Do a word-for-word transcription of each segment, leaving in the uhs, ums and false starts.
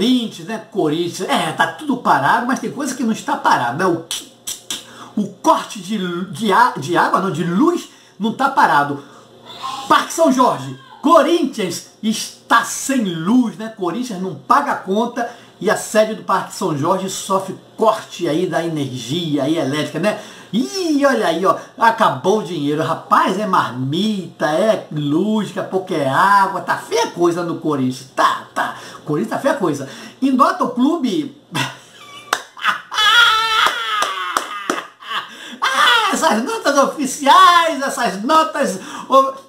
Corinthians, né? Corinthians, é, tá tudo parado, mas tem coisa que não está parada. O, o corte de, de, de água, não, de luz, não está parado. Parque São Jorge, Corinthians está sem luz, né? Corinthians não paga a conta e a sede do Parque São Jorge sofre corte aí da energia aí elétrica, né? Ih, olha aí, ó, acabou o dinheiro, rapaz, é marmita, é luz, daqui a pouco é água, tá feia coisa no Corinthians, tá, tá, Corinthians tá feia coisa. E nota o clube... ah, essas notas oficiais, essas notas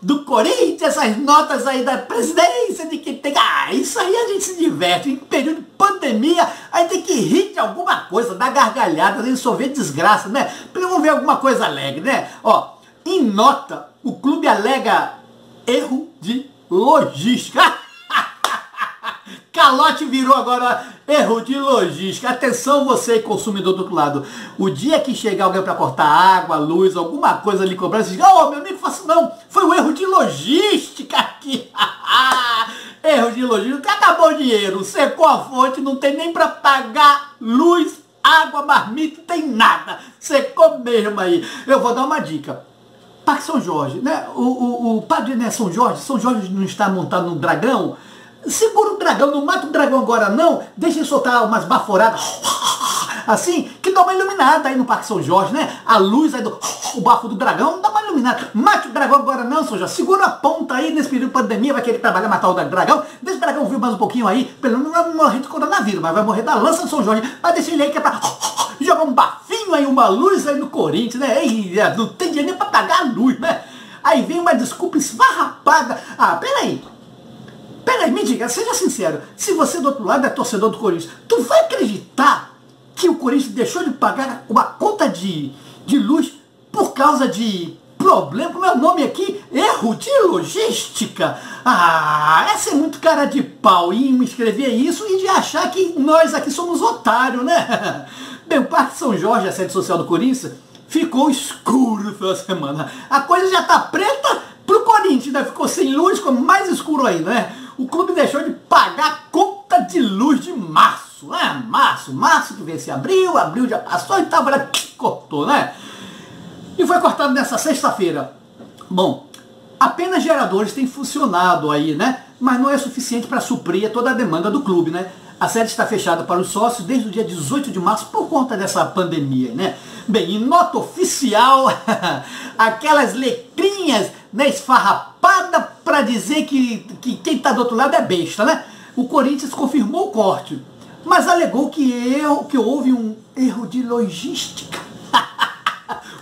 do Corinthians, essas notas aí da presidência, de que tem... Ah, isso aí a gente se diverte, em período de pandemia, aí tem que rir de alguma coisa, dar gargalhada, nem só ver desgraça, né? Vamos ver alguma coisa alegre, né? Ó, em nota, o clube alega erro de logística. Calote virou agora erro de logística. Atenção você, consumidor do outro lado. O dia que chegar alguém para cortar água, luz, alguma coisa ali cobrando, você diz, ô, meu amigo, faço não. Foi um erro de logística aqui. Erro de logística. Acabou o dinheiro, secou a fonte, não tem nem para pagar luz, água, marmita, tem nada. Secou mesmo aí. Eu vou dar uma dica. Parque São Jorge, né? O, o, o padre, né? São Jorge. São Jorge não está montado no dragão. Segura o dragão, não mata o dragão agora não, deixa soltar umas baforadas, assim, que dá uma iluminada aí no Parque São Jorge, né? A luz aí do o bafo do dragão, dá uma iluminada. Mate o dragão agora não, São Jorge, segura a ponta aí nesse período de pandemia, vai querer trabalhar, matar o dragão, deixa o dragão vir mais um pouquinho aí, pelo menos não vai morrer de coronavírus, mas vai morrer da lança do São Jorge, mas deixa ele aí que é pra jogar um bafinho aí, uma luz aí no Corinthians, né? Ei, não tem dinheiro nem pra pagar a luz, né? Aí vem uma desculpa esfarrapada. Ah, peraí. Peraí, me diga, seja sincero, se você do outro lado é torcedor do Corinthians, tu vai acreditar que o Corinthians deixou de pagar uma conta de, de luz por causa de problema, como é o nome aqui? Erro de logística. Ah, essa é muito cara de pau, e me escrever isso e de achar que nós aqui somos otários, né? Bem, o Parque São Jorge, a sede social do Corinthians, ficou escuro pela semana. A coisa já tá preta pro Corinthians, ainda ficou sem luz, ficou mais escuro ainda, né? O clube deixou de pagar a conta de luz de março, né? Março, março que vence abril, abril já passou e tava lá, cortou, né? E foi cortado nessa sexta-feira. Bom, apenas geradores têm funcionado aí, né? Mas não é suficiente para suprir toda a demanda do clube, né? A sede está fechada para os sócios desde o dia dezoito de março por conta dessa pandemia, né? Bem, em nota oficial, aquelas letrinhas, né, esfarrapada para dizer que, que quem está do outro lado é besta, né? O Corinthians confirmou o corte, mas alegou que, erro, que houve um erro de logística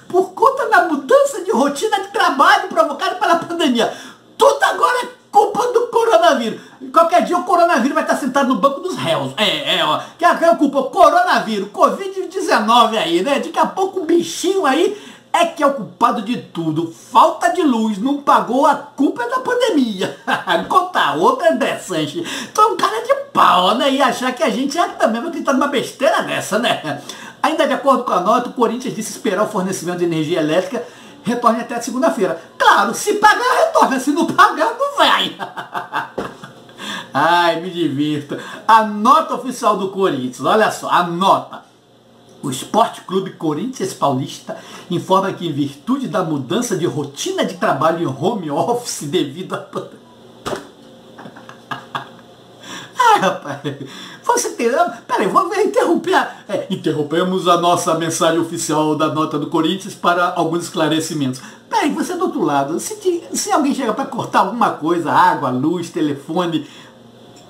por conta da mudança de rotina de trabalho provocada pela pandemia. Tudo agora é culpa do coronavírus. Qualquer dia o coronavírus vai estar sentado no banco dos réus. É, é, ó. Que é a culpa? Coronavírus, Covid dezenove aí, né? Daqui a pouco o bichinho aí é que é o culpado de tudo. Falta de luz, não pagou, a culpa é da pandemia. Contar outra é dessa, gente. Então é um cara de pau, né? E achar que a gente é também vai tentar numa besteira dessa, né? Ainda de acordo com a nota, o Corinthians disse esperar o fornecimento de energia elétrica retorne até segunda-feira. Claro, se pagar, retorna. Se não pagar, não vai. Ai, me divirto. A nota oficial do Corinthians, olha só, a nota. O Sport Club Corinthians Paulista informa que, em virtude da mudança de rotina de trabalho em home office devido à pandemia... Ah, rapaz, você tem... Peraí, vou interromper... A... É, interrompemos a nossa mensagem oficial da nota do Corinthians para alguns esclarecimentos. Peraí, você é do outro lado. Se, te... Se alguém chega para cortar alguma coisa, água, luz, telefone,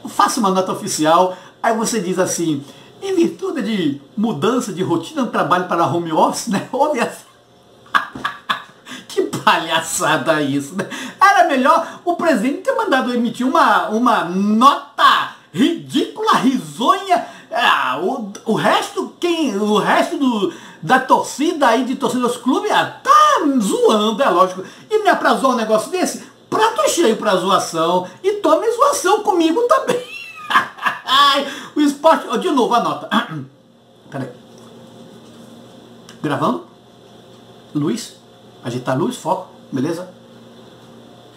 faça uma nota oficial, aí você diz assim... Em virtude de mudança de rotina de trabalho para home office, né? Home... que palhaçada isso, né? Era melhor o presidente ter mandado emitir uma, uma nota ridícula, risonha. Ah, o, o resto, quem, o resto do, da torcida aí, de torcida dos clubes, ah, tá zoando, é lógico. E não é pra zoar um negócio desse? Prato cheio pra zoação. E tome zoação comigo também. Ai, o esporte... Oh, de novo a nota. Peraí. Gravando. Luz. Agitar luz, foco. Beleza?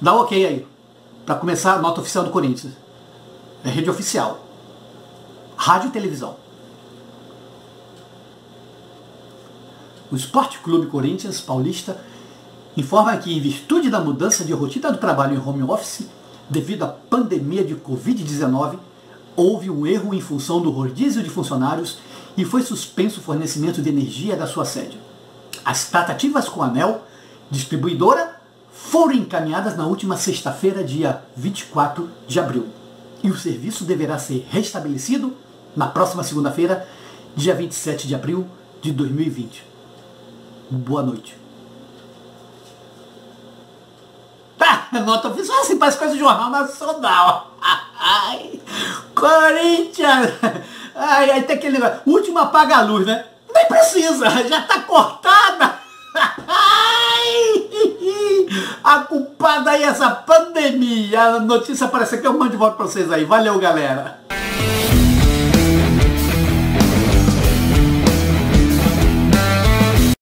Dá um ok aí. Pra começar a nota oficial do Corinthians. É rede oficial. rádio e televisão. O Sport Club Corinthians Paulista informa que, em virtude da mudança de rotina do trabalho em home office, devido à pandemia de Covid dezenove, houve um erro em função do rodízio de funcionários e foi suspenso o fornecimento de energia da sua sede. As tratativas com a ANEEL, distribuidora, foram encaminhadas na última sexta-feira, dia vinte e quatro de abril. E o serviço deverá ser restabelecido na próxima segunda-feira, dia vinte e sete de abril de dois mil e vinte. Boa noite. Tá, nota oficial assim, parece coisa de jornal nacional. Ai, Corinthians! Ai, aí tem aquele negócio. Última apaga a luz, né? Nem precisa, já tá cortada. Ai, a culpada aí é essa pandemia. A notícia aparece aqui, eu mando de volta pra vocês aí. Valeu, galera.